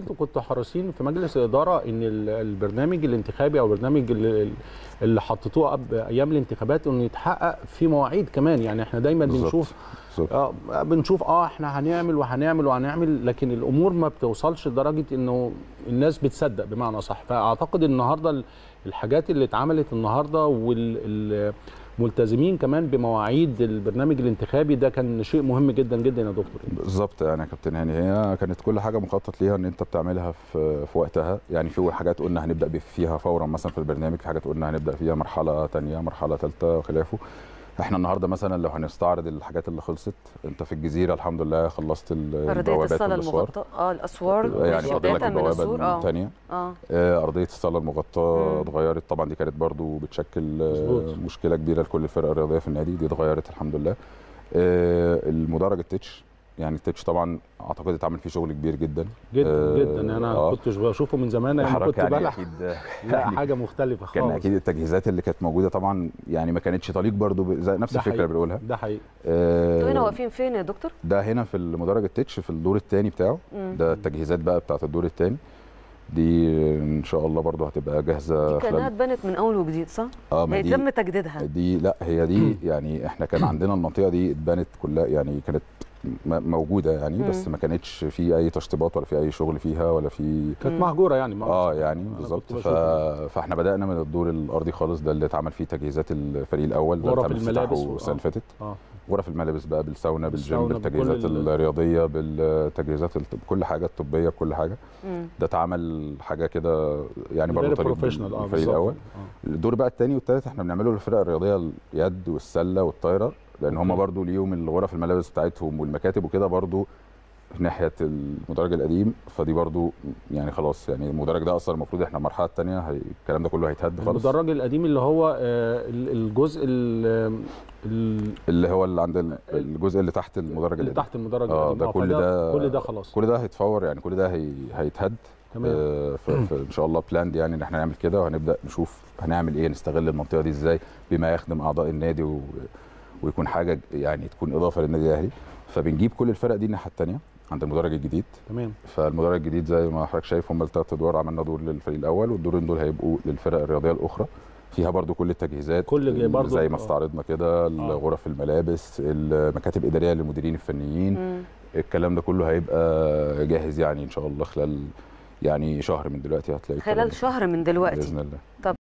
انتوا كنتوا حريصين في مجلس الاداره ان البرنامج الانتخابي او البرنامج اللي حطيتوه ايام الانتخابات انه يتحقق في مواعيد كمان، يعني احنا دايما بنشوف احنا هنعمل وهنعمل وهنعمل، لكن الامور ما بتوصلش لدرجه انه الناس بتصدق بمعنى صح. فاعتقد النهارده الحاجات اللي اتعملت النهارده والملتزمين كمان بمواعيد البرنامج الانتخابي ده كان شيء مهم جدا جدا يا دكتور. بالظبط يعني يا كابتن هاني، هي كانت كل حاجه مخطط ليها ان انت بتعملها في وقتها، يعني في حاجات قلنا هنبدا فيها فورا مثلا في البرنامج، في حاجات قلنا هنبدا فيها مرحله ثانيه مرحله ثالثه وخلافه. احنا النهارده مثلا لو هنستعرض الحاجات اللي خلصت، انت في الجزيره الحمد لله خلصت البوابات الصاله المغطاه الاسوار، يعني فاضلك البوابه الثانيه ارضيه الصاله المغطاه اتغيرت طبعا، دي كانت برضو بتشكل مشكله كبيره لكل الفرق الرياضيه في النادي، دي اتغيرت الحمد لله. المدرج التتش، يعني التتش طبعا اعتقد اتعمل فيه شغل كبير جدا جدا جدا، انا كنتش بشوفه من زمان، انا كنت يعني بلح يعني حاجه مختلفه خالص، كان اكيد التجهيزات اللي كانت موجوده طبعا يعني ما كانتش طليق برضو زي نفس الفكره اللي بنقولها. ده حقيقي. انتوا هنا واقفين فين يا دكتور؟ ده هنا في المدرج التتش في الدور الثاني بتاعه، ده التجهيزات بقى بتاعه الدور الثاني دي ان شاء الله برضو هتبقى جاهزه. دي كانها اتبنت من اول وجديد صح؟ هي تم تجديدها دي؟ لا هي دي يعني احنا كان عندنا المنطقه دي اتبنت كلها، يعني كانت موجوده يعني بس ما كانتش في اي تشطيبات ولا في اي شغل فيها ولا في، كانت مهجوره يعني يعني بالظبط. فاحنا بدانا من الدور الارضي خالص، ده اللي اتعمل فيه تجهيزات الفريق الاول، ده اتعمل افتتاحه السنه اللي فاتت. غرف الملابس بقى بالساونا بالجيم بالتجهيزات الرياضيه بالتجهيزات كل حاجه الطبيه بكل حاجه، ده اتعمل حاجه كده يعني برضه بروفيشنال الفريق الاول. الدور بقى الثاني والثالث احنا بنعمله للفرق الرياضيه اليد والسله والطايره، لان هم برضو ليهم الغرف الملابس بتاعتهم والمكاتب وكده برضو ناحيه المدرج القديم، فدي برضو يعني خلاص يعني المدرج ده اصلا المفروض احنا المرحله الثانيه الكلام ده كله هيتهد خلاص. المدرج القديم اللي هو الجزء اللي هو اللي عند الجزء اللي تحت المدرج القديم، اللي تحت المدرج القديم ده كل ده خلاص، كل ده هيتفور يعني كل ده هيتهد تمام. ان شاء الله بلاند يعني ان احنا نعمل كده، وهنبدا نشوف هنعمل ايه نستغل المنطقه دي ازاي بما يخدم اعضاء النادي ويكون حاجه يعني تكون اضافه للنادي الاهلي. فبنجيب كل الفرق دي الناحيه الثانيه عند المدرج الجديد تمام. فالمدرج الجديد زي ما حضرتك شايف هم الثلاث ادوار، عملنا دور للفريق الاول والدورين دول هيبقوا للفرق الرياضيه الاخرى، فيها برضو كل التجهيزات كل زي ما استعرضنا كده، غرف الملابس المكاتب الاداريه للمديرين الفنيين الكلام ده كله هيبقى جاهز يعني ان شاء الله خلال يعني شهر من دلوقتي هتلاقي. خلال شهر من دلوقتي بإذن الله. طب